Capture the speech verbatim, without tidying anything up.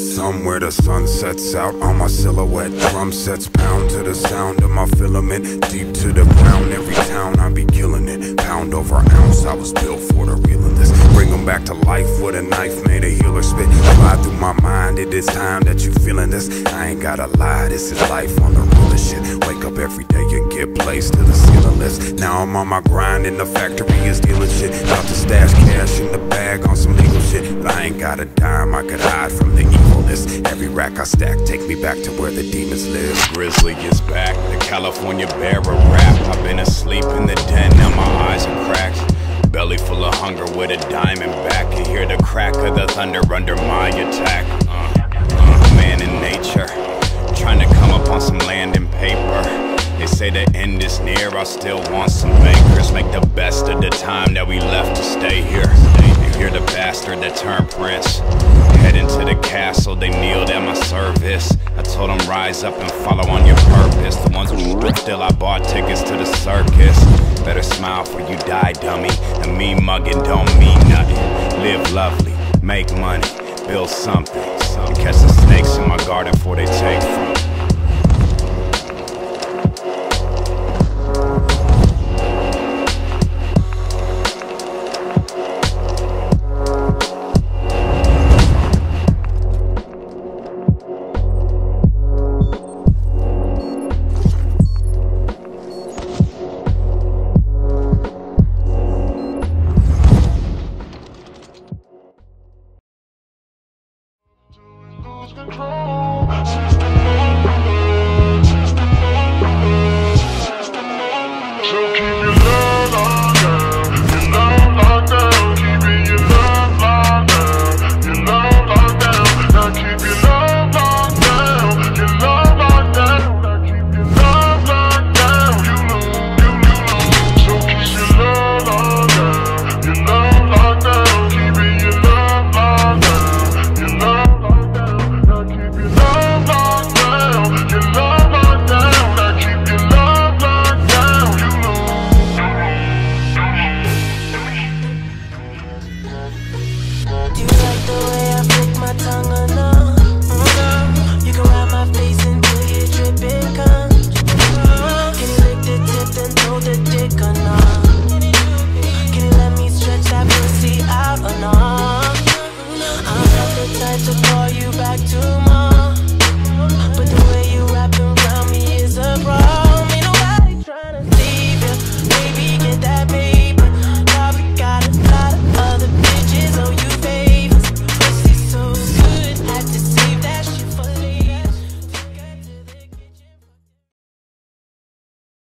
Somewhere the sun sets out on my silhouette. Drum sets pound to the sound of my filament. Deep to the ground, every town I be killing it. Pound over ounce, I was built for the real of this. Bring them back to life with a knife, made a healer spit. Fly through my mind, it is time that you feeling this. I ain't gotta lie, this is life on the realest shit. Wake up every day and get placed to the ceiling list. Now I'm on my grind and the factory is dealing shit. About to stash cash in the bag on some legal shit. But I ain't got a dime, I could hide from the evilness. Every rack I stack, take me back to where the demons live. Grizzly is back, the California bear a rap. I've been asleep in the den, now my eyes are cracked. Belly full of hunger with a diamond back. You hear the crack of the thunder under my attack. uh, uh, Man in nature, trying to come up on some land and paper. They say the end is near, I still want some acres. Make the best of the time that we left to stay here. You hear the bastard that turned prince, head into the castle, they kneeled at my service. I told them rise up and follow on your purpose. The ones who stripped still, I bought tickets to the circus. Better smile for you die, dummy. And me mugging don't mean nothing. Live lovely, make money, build something. Catch the snakes in my garden before they take from me.